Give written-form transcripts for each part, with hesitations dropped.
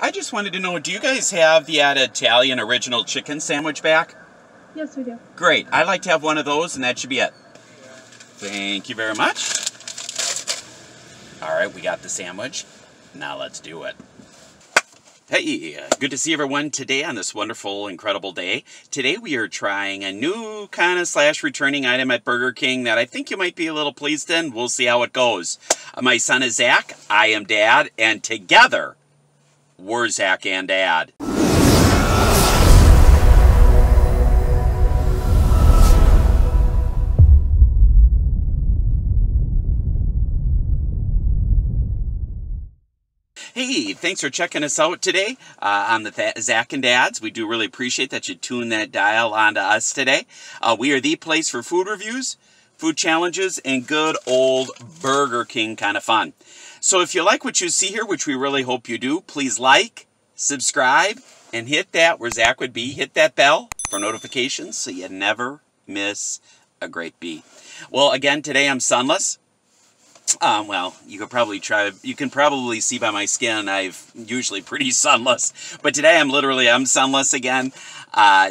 I just wanted to know, do you guys have the Italian original chicken sandwich back? Yes, we do. Great. I'd like to have one of those, and that should be it. Thank you very much. All right, we got the sandwich. Now let's do it. Hey, good to see everyone today on this wonderful, incredible day. Today we are trying a new kind of slash returning item at Burger King that I think you might be a little pleased in. We'll see how it goes. My son is Zach, I am Dad, and together we're Zack and Dad. Hey, thanks for checking us out today on the Zack and Dads. We do really appreciate that you tune that dial onto us today. We are the place for food reviews, food challenges, and good old Burger King kind of fun. So if you like what you see here, which we really hope you do, please like, subscribe, and hit that where Zach would be. Hit that bell for notifications so you never miss a great beat. Well, again, today I'm sunless. Well, you could probably try. You can probably see by my skin, I'm usually pretty sunless. But today, I'm sunless again.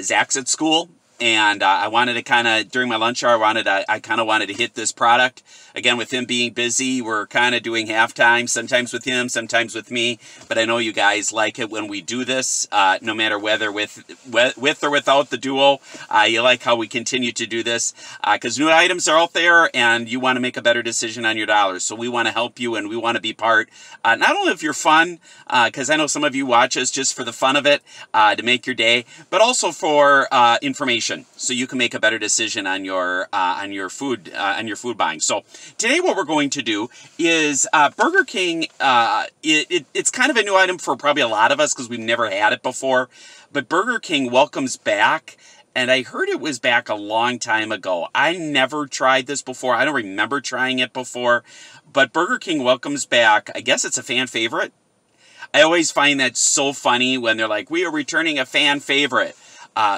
Zach's at school, and I wanted to kind of during my lunch hour, I kind of wanted to hit this product again. With him being busy, we're kind of doing halftime, sometimes with him, sometimes with me. But I know you guys like it when we do this, no matter whether with or without the duo. You like how we continue to do this because new items are out there, and you want to make a better decision on your dollars. So we want to help you, and we want to be part not only of your fun, because I know some of you watch us just for the fun of it to make your day, but also for information. So you can make a better decision on your food buying. So today, what we're going to do is Burger King. It's kind of a new item for probably a lot of us because we've never had it before. But Burger King welcomes back, and I heard it was back a long time ago. I never tried this before. I don't remember trying it before. But Burger King welcomes back. I guess it's a fan favorite. I always find that so funny when they're like, "We are returning a fan favorite."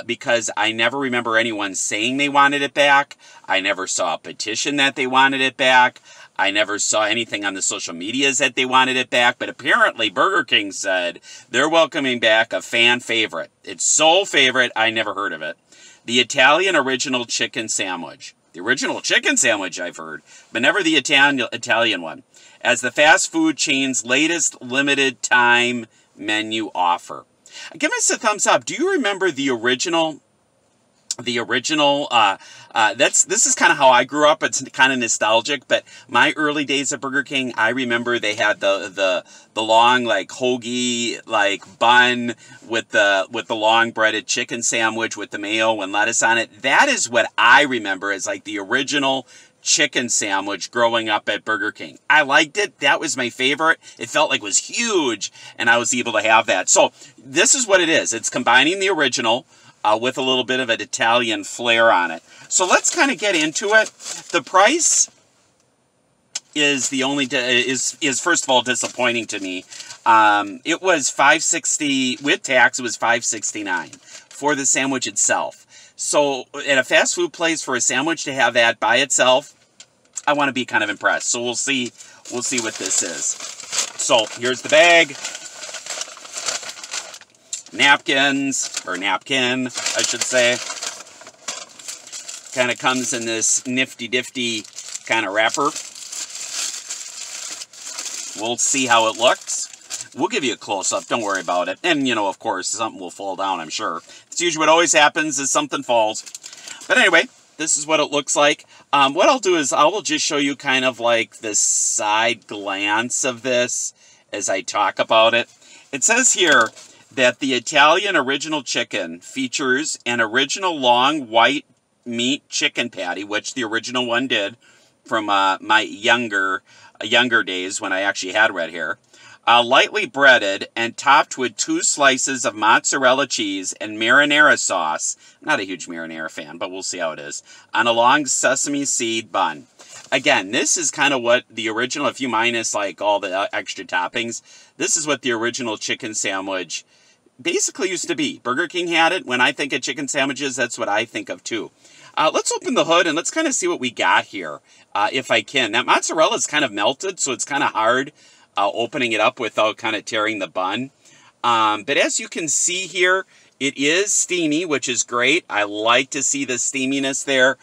Because I never remember anyone saying they wanted it back. I never saw a petition that they wanted it back. I never saw anything on the social medias that they wanted it back. But apparently Burger King said they're welcoming back a fan favorite. It's so favorite, I never heard of it. The Italian original chicken sandwich. The original chicken sandwich I've heard, but never the Italian one. As the fast food chain's latest limited time menu offer. Give us a thumbs up. Do you remember the original? This is kind of how I grew up. It's kind of nostalgic, but my early days at Burger King, I remember they had the long like hoagie like bun with the long breaded chicken sandwich with the mayo and lettuce on it. That is what I remember as like the original chicken sandwich growing up at Burger King. I liked it. That was my favorite. It felt like it was huge, and I was able to have that. So this is what it is. It's combining the original with a little bit of an Italian flair on it. So let's kind of get into it. The price is the only is first of all disappointing to me. It was $5.60 with tax. It was $5.69 for the sandwich itself. So at a fast food place, for a sandwich to have that by itself, I want to be kind of impressed. So we'll see what this is. So here's the bag, napkin, I should say. Kind of comes in this nifty difty kind of wrapper. We'll see how it looks. We'll give you a close-up. Don't worry about it. And, you know, of course, something will fall down, I'm sure. It's usually what always happens is something falls. But anyway, this is what it looks like. What I'll do is I will just show you kind of like the side glance of this as I talk about it. It says here that the Italian original chicken features an original long white meat chicken patty, which the original one did from my younger days when I actually had red hair. Lightly breaded and topped with 2 slices of mozzarella cheese and marinara sauce. I'm not a huge marinara fan, but we'll see how it is. On a long sesame seed bun. Again, this is kind of what the original, if you minus like all the extra toppings, this is what the original chicken sandwich basically used to be. Burger King had it. When I think of chicken sandwiches, that's what I think of too. Let's open the hood and let's kind of see what we got here, if I can. That mozzarella is kind of melted, so it's kind of hard. Opening it up without kind of tearing the bun. But as you can see here, it is steamy, which is great. I like to see the steaminess there.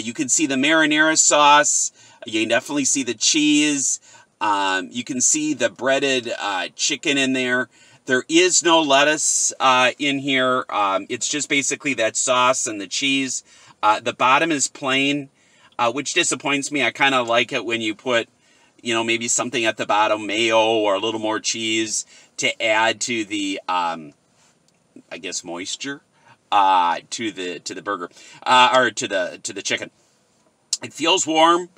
You can see the marinara sauce. You can definitely see the cheese. You can see the breaded chicken in there. There is no lettuce in here. It's just basically that sauce and the cheese. The bottom is plain, which disappoints me. I kind of like it when you put, you know, maybe something at the bottom, mayo or a little more cheese to add to the, I guess, moisture to the burger or to the chicken. It feels warm.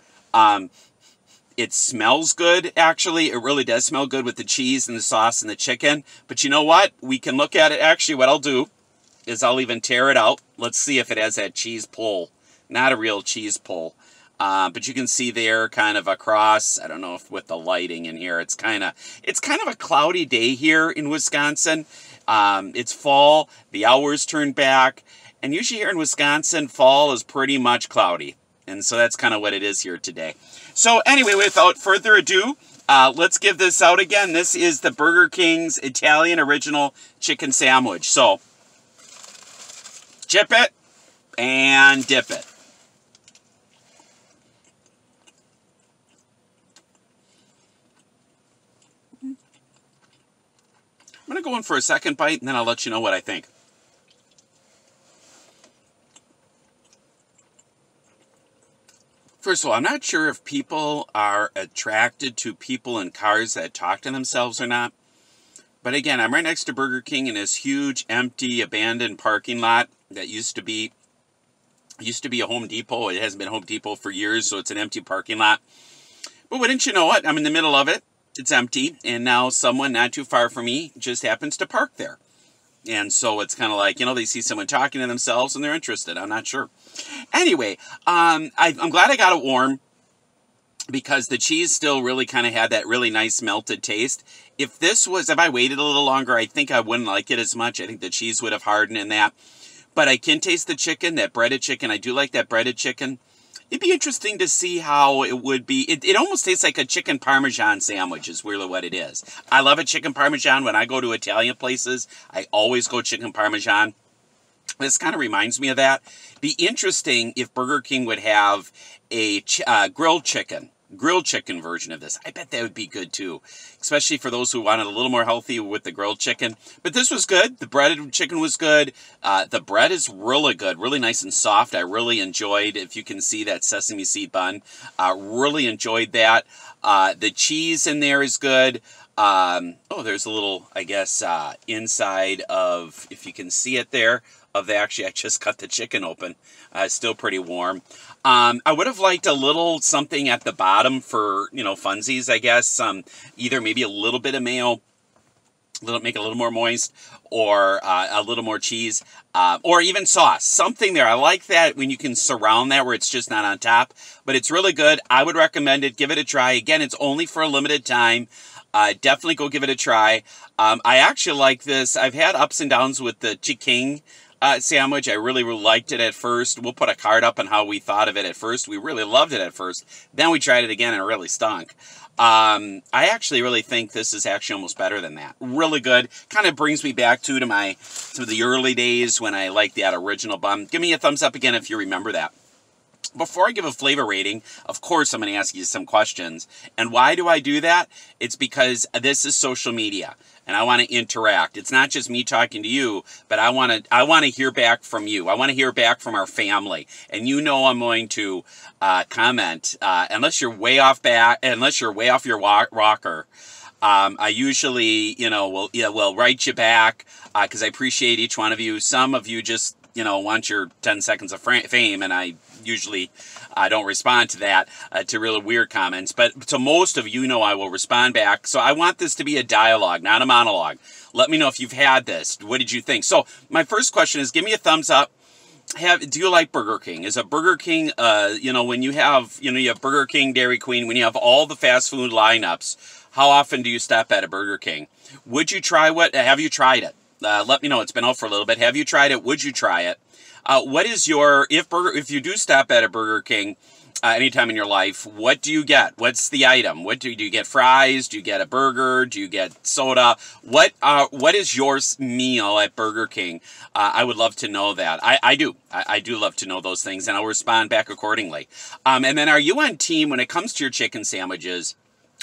It smells good, actually. It really does smell good with the cheese and the sauce and the chicken. But you know what? We can look at it. Actually, what I'll do is I'll even tear it out. Let's see if it has that cheese pull. Not a real cheese pull. But you can see there kind of across, I don't know if with the lighting in here, it's kind of a cloudy day here in Wisconsin. It's fall, the hours turn back, and usually here in Wisconsin, fall is pretty much cloudy. And so that's kind of what it is here today. So anyway, without further ado, let's give this out again. This is the Burger King's Italian Original Chicken Sandwich. So chip it and dip it. I'm going to go in for a second bite, and then I'll let you know what I think. First of all, I'm not sure if people are attracted to people in cars that talk to themselves or not. But again, I'm right next to Burger King in this huge, empty, abandoned parking lot that used to be a Home Depot. It hasn't been Home Depot for years, so it's an empty parking lot. But wouldn't you know it? I'm in the middle of it. It's empty, and now someone not too far from me just happens to park there. And so it's kind of like, you know, they see someone talking to themselves and they're interested. I'm not sure. Anyway, I'm glad I got it warm because the cheese still really kind of had that really nice melted taste. If I waited a little longer, I think I wouldn't like it as much. I think the cheese would have hardened in that. But I can taste the chicken, that breaded chicken. I do like that breaded chicken. It'd be interesting to see how it would be. It almost tastes like a chicken parmesan sandwich is really what it is. I love a chicken parmesan. When I go to Italian places, I always go chicken parmesan. This kind of reminds me of that. Be interesting if Burger King would have a grilled chicken version of this. I bet that would be good too, especially for those who wanted a little more healthy with the grilled chicken. But this was good. The breaded chicken was good. The bread is really good, really nice and soft. I really enjoyed, if you can see that sesame seed bun, really enjoyed that. The cheese in there is good. Oh, there's a little, I guess, inside of, if you can see it there, of the, actually, I just cut the chicken open. It's still pretty warm. I would have liked a little something at the bottom for, you know, funsies, I guess. Either maybe a little bit of mayo, make it a little more moist, or a little more cheese, or even sauce. Something there. I like that when you can surround that where it's just not on top. But it's really good. I would recommend it. Give it a try. Again, it's only for a limited time. Definitely go give it a try. I actually like this. I've had ups and downs with the Chicken sandwich. I really, really liked it at first. We'll put a card up on how we thought of it at first. We really loved it at first. Then we tried it again and it really stunk. I actually really think this is actually almost better than that. Really good. Kind of brings me back to the early days when I liked that original bun. Give me a thumbs up again if you remember that. Before I give a flavor rating, of course, I'm going to ask you some questions. And why do I do that? It's because this is social media, and I want to interact. It's not just me talking to you, but I want to hear back from you. I want to hear back from our family. And you know I'm going to comment unless you're way off your rocker. I usually, you know, will write you back because I appreciate each one of you. Some of you just, you know, want your 10 seconds of fame, and I usually don't respond to that, to really weird comments. But to most of you know I will respond back. So I want this to be a dialogue, not a monologue. Let me know if you've had this. What did you think? So my first question is, give me a thumbs up. Do you like Burger King? Is a Burger King, you know, when you have Burger King, Dairy Queen, when you have all the fast food lineups, how often do you stop at a Burger King? Would you try what? Have you tried it? Let me know. It's been out for a little bit. Have you tried it? Would you try it? What is your, if you do stop at a Burger King, anytime in your life, what do you get? What's the item? What do you get? Fries? Do you get a burger? Do you get soda? What is your meal at Burger King? I would love to know that. I do love to know those things, and I'll respond back accordingly. And then, are you on team when it comes to your chicken sandwiches?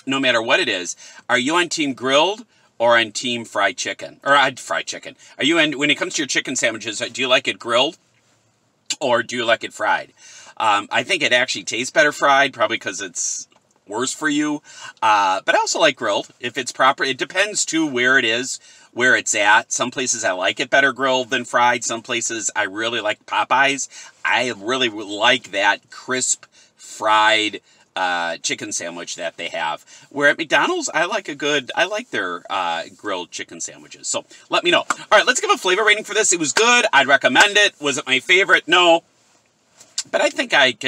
No matter what it is, are you on team grilled or on team fried chicken? Or fried chicken? Are you in, when it comes to your chicken sandwiches, do you like it grilled or do you like it fried? I think it actually tastes better fried, probably because it's worse for you. But I also like grilled if it's proper. It depends too where it is, where it's at. Some places I like it better grilled than fried. Some places I really like Popeyes. I really like that crisp fried chicken sandwich that they have. Where at McDonald's, I like their grilled chicken sandwiches. So let me know. All right, let's give a flavor rating for this. It was good. I'd recommend it. Was it my favorite? No. But I think I'd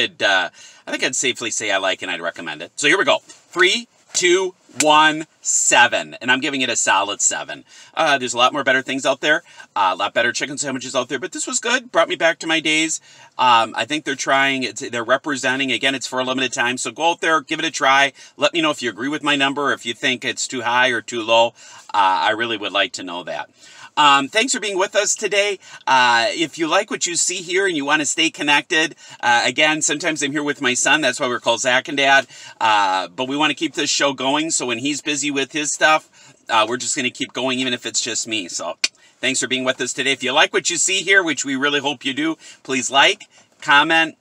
safely say I like and I'd recommend it. So here we go. 3, 2, 1, 7. And I'm giving it a solid 7. There's a lot more better things out there. A lot better chicken sandwiches out there. But this was good. Brought me back to my days. I think they're trying. They're representing. Again, it's for a limited time. So go out there. Give it a try. Let me know if you agree with my number. Or if you think it's too high or too low. I really would like to know that. Thanks for being with us today. If you like what you see here and you want to stay connected, again, sometimes I'm here with my son. That's why we're called Zack and Dad. But we want to keep this show going. So when he's busy with his stuff, we're just going to keep going, even if it's just me. So thanks for being with us today. If you like what you see here, which we really hope you do, please like, comment,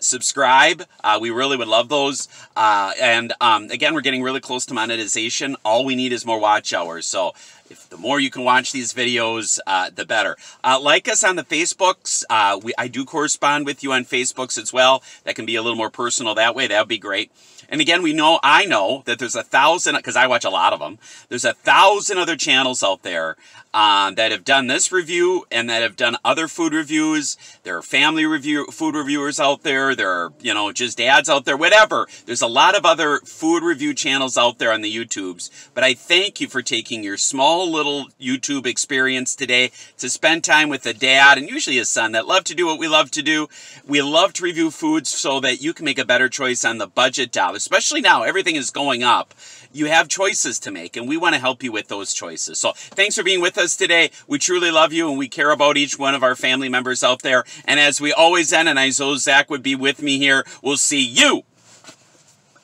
subscribe. We really would love those. Again, we're getting really close to monetization. All we need is more watch hours. So if the more you can watch these videos, the better. Like us on the Facebooks. I do correspond with you on Facebooks as well. That can be a little more personal that way. That would be great. And again, I know that there's 1,000, because I watch a lot of them, there's 1,000 other channels out there that have done this review and that have done other food reviews. There are family food reviewers out there. There are, just dads out there, whatever. There's a lot of other food review channels out there on the YouTubes. But I thank you for taking your small little YouTube experience today to spend time with a dad and usually his son that love to do what we love to do. We love to review foods so that you can make a better choice on the budget dollar. Especially now, everything is going up. You have choices to make, and we want to help you with those choices. So thanks for being with us today. We truly love you, and we care about each one of our family members out there. And as we always end, and I know Zach would be with me here, we'll see you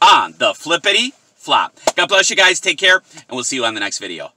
on the flippity flop. God bless you guys. Take care, and we'll see you on the next video.